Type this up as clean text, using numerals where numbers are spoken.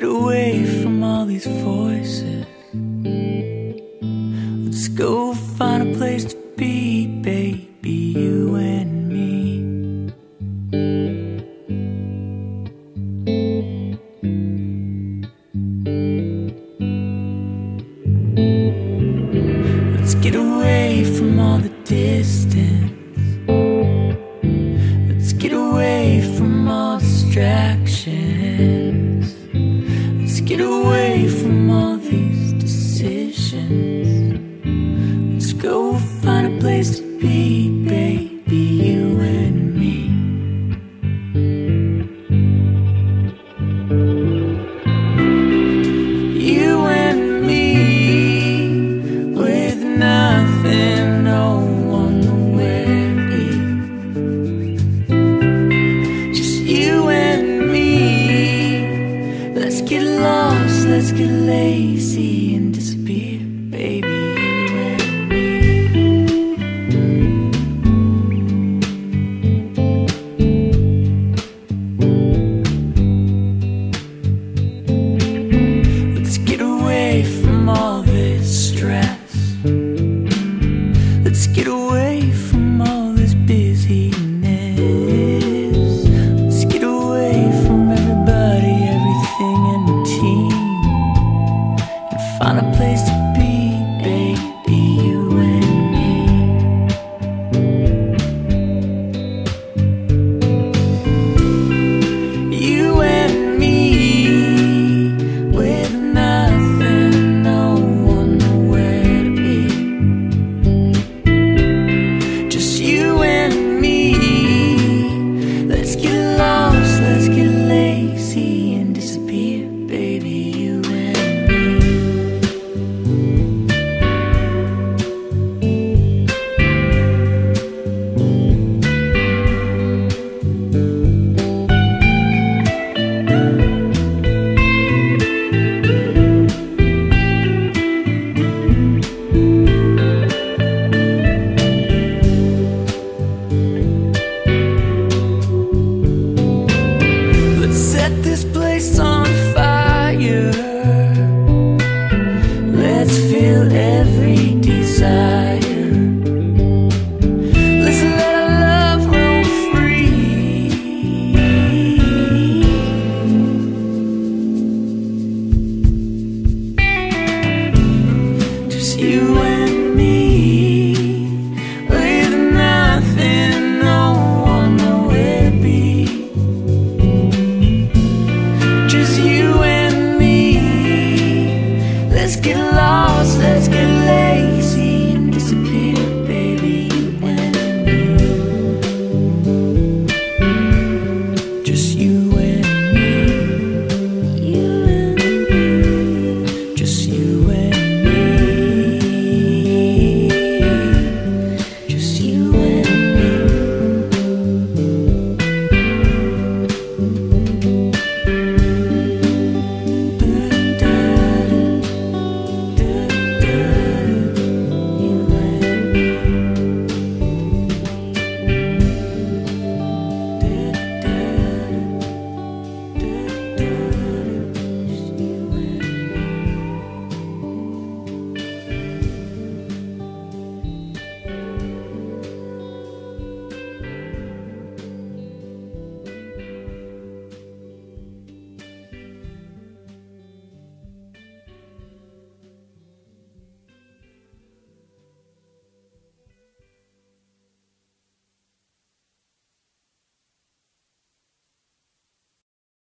Get away from all these voices. Let's go find a place to be, baby, you and me. Let's get away from all the distance. Let's get away from all distractions. Get away from all these decisions. Let's go find a place to be, baby, you and me. You and me, with nothing, no one to wear me. Just you and me. Let's get lost, let's get lazy.